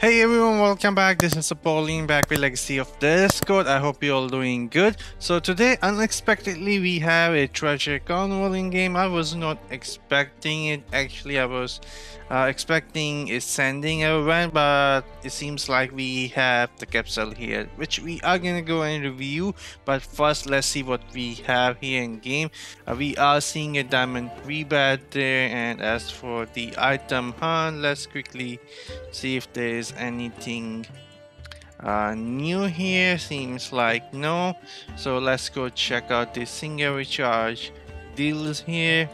Hey everyone, welcome back. This is Apollyon back with Legacy of Discord. I hope you're all doing good. So today, unexpectedly, we have a treasure convoying game. I was not expecting it. Actually, I was expecting a sending event, but it seems like we have the capsule here, which we are gonna go and review. But first, let's see what we have here in game. We are seeing a diamond rebate there, and as for the item hunt, let's quickly see if there is anything new here. Seems like no, so let's go check out the single recharge deals here.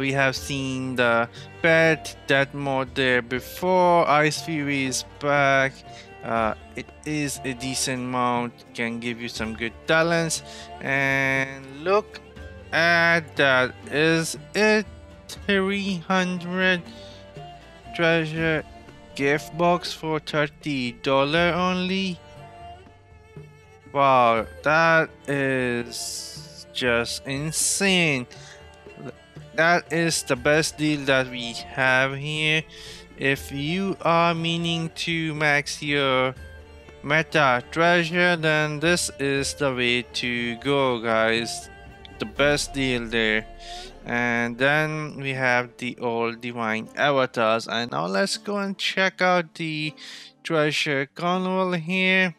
We have seen the pet, that mod there before. Ice Fury is back. It is a decent mount, can give you some good talents, and look at that. Is it 300 treasure gift box for $30 only? Wow, that is just insane. That is the best deal that we have here. If you are meaning to max your meta treasure, then this is the way to go, guys. The best deal there. And then we have the old divine avatars, and now let's go and check out the treasure convoy here.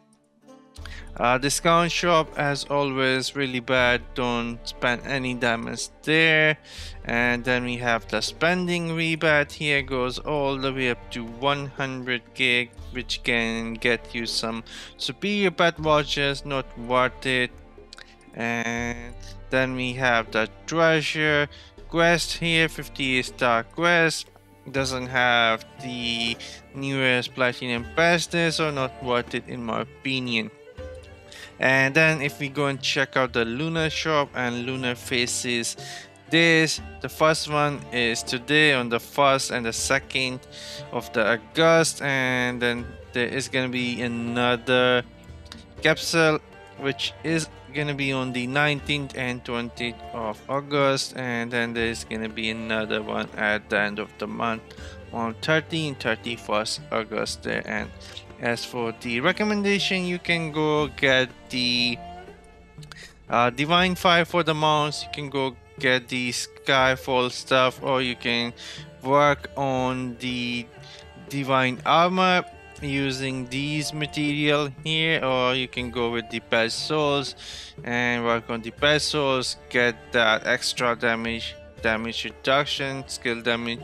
Discount shop, as always, really bad. Don't spend any diamonds there. And then we have the spending rebate here, goes all the way up to 100k, which can get you some superior pet watches, not worth it. And then we have the treasure quest here, 50-star quest. Doesn't have the newest platinum pet there, so not worth it in my opinion. And then if we go and check out the Lunar Shop and Lunar Faces, the first one is today on the 1st and the 2nd of the August, and then there is going to be another capsule which is going to be on the 19th and 20th of August, and then there is going to be another one at the end of the month on 30 and 31st August there. And as for the recommendation, you can go get the Divine Fire for the mounts, you can go get the Skyfall stuff, or you can work on the Divine Armor using these material here, or you can go with the Pet Souls and work on the Pet Souls, get that extra damage reduction, skill damage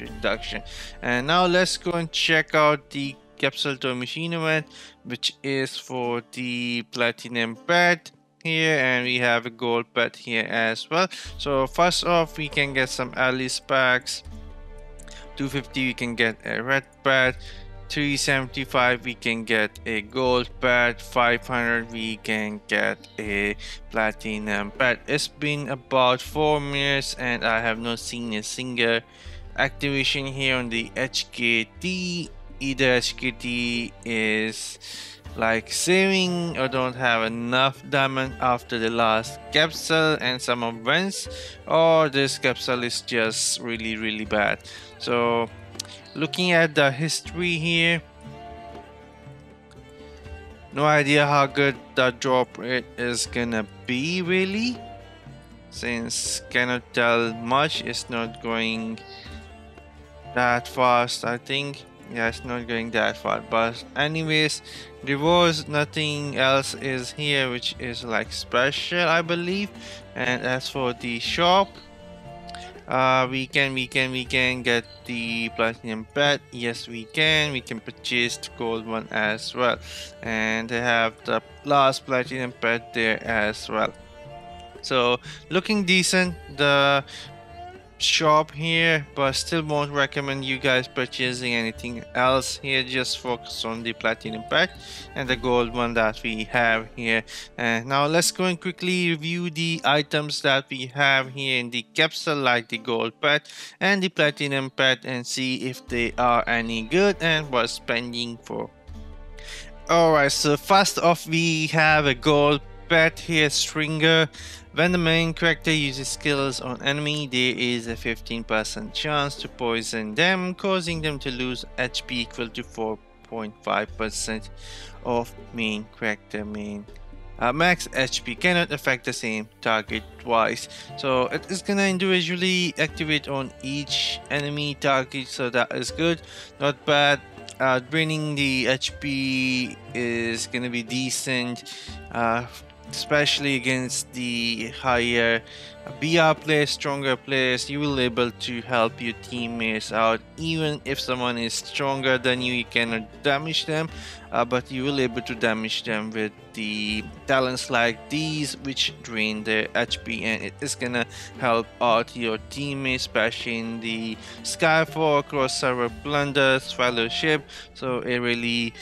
reduction. And now let's go and check out the capsule to machine event, which is for the platinum pet here, and we have a gold pet here as well. So first off, we can get some Alice packs. 250 we can get a red pet, 375 we can get a gold pet, 500 we can get a platinum pet. It's been about 4 minutes and I have not seen a single activation here on the HKT. Either HKT is like saving or don't have enough diamond after the last capsule and some events, or this capsule is just really bad. So looking at the history here, no idea how good the drop rate is gonna be really, since cannot tell much. It's not going that fast, I think. Yeah, it's not going that far, but anyways, rewards, nothing else is here which is like special, I believe. And as for the shop, we can get the platinum pet. Yes, we can purchase the gold one as well, and they have the last platinum pet there as well. So looking decent, the shop here, but still won't recommend you guys purchasing anything else here. Just focus on the platinum pack and the gold one that we have here. And now let's go and quickly review the items that we have here in the capsule, like the gold pet and the platinum pet, and see if they are any good and worth spending for. All right, so first off, we have a gold pet here, Stringer. When the main character uses skills on enemy, there is a 15% chance to poison them, causing them to lose HP equal to 4.5% of main character max HP. Cannot affect the same target twice, so it is gonna individually activate on each enemy target, so that is good, not bad. Draining the HP is gonna be decent, especially against the higher BR players, stronger players. You will be able to help your teammates out. Even if someone is stronger than you, you cannot damage them, but you will be able to damage them with the talents like these, which drain their HP, and it is gonna help out your teammates, especially in the Skyfall, cross server, plunder, fellowship. So a really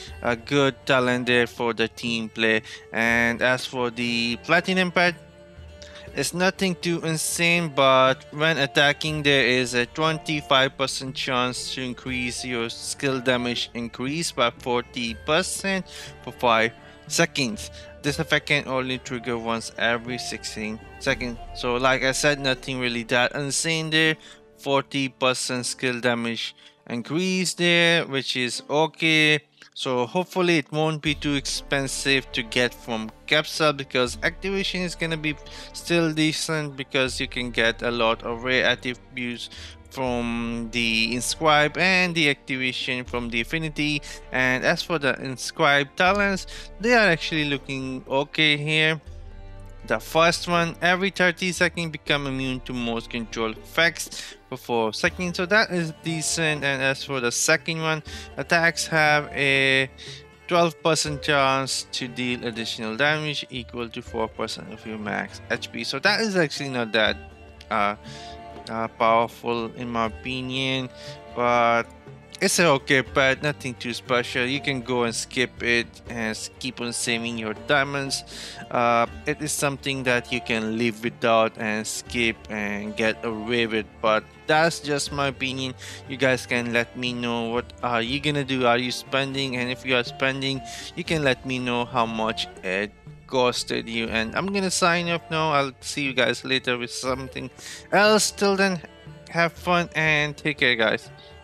good talent there for the team play. And as for the Platinum Pet, it's nothing too insane, but when attacking, there is a 25% chance to increase your skill damage increase by 40% for 5 seconds. This effect can only trigger once every 16 seconds. So like I said, nothing really that insane there. 40% skill damage increase there, which is okay. So hopefully it won't be too expensive to get from Capsule, because activation is gonna be still decent, because you can get a lot of rare attributes from the inscribe and the activation from the affinity. And as for the inscribe talents, they are actually looking okay here. The first one, every 30 seconds become immune to most control effects for 4 seconds, so that is decent. And as for the second one, attacks have a 12% chance to deal additional damage equal to 4% of your max HP, so that is actually not that powerful in my opinion, but it's an okay pet, nothing too special. You can go and skip it and keep on saving your diamonds. It is something that you can live without and skip and get away with, but that's just my opinion. You guys can let me know, what are you gonna do? Are you spending? And if you are spending, you can let me know how much it costed you. And I'm gonna sign off now. I'll see you guys later with something else. Till then, have fun and take care, guys.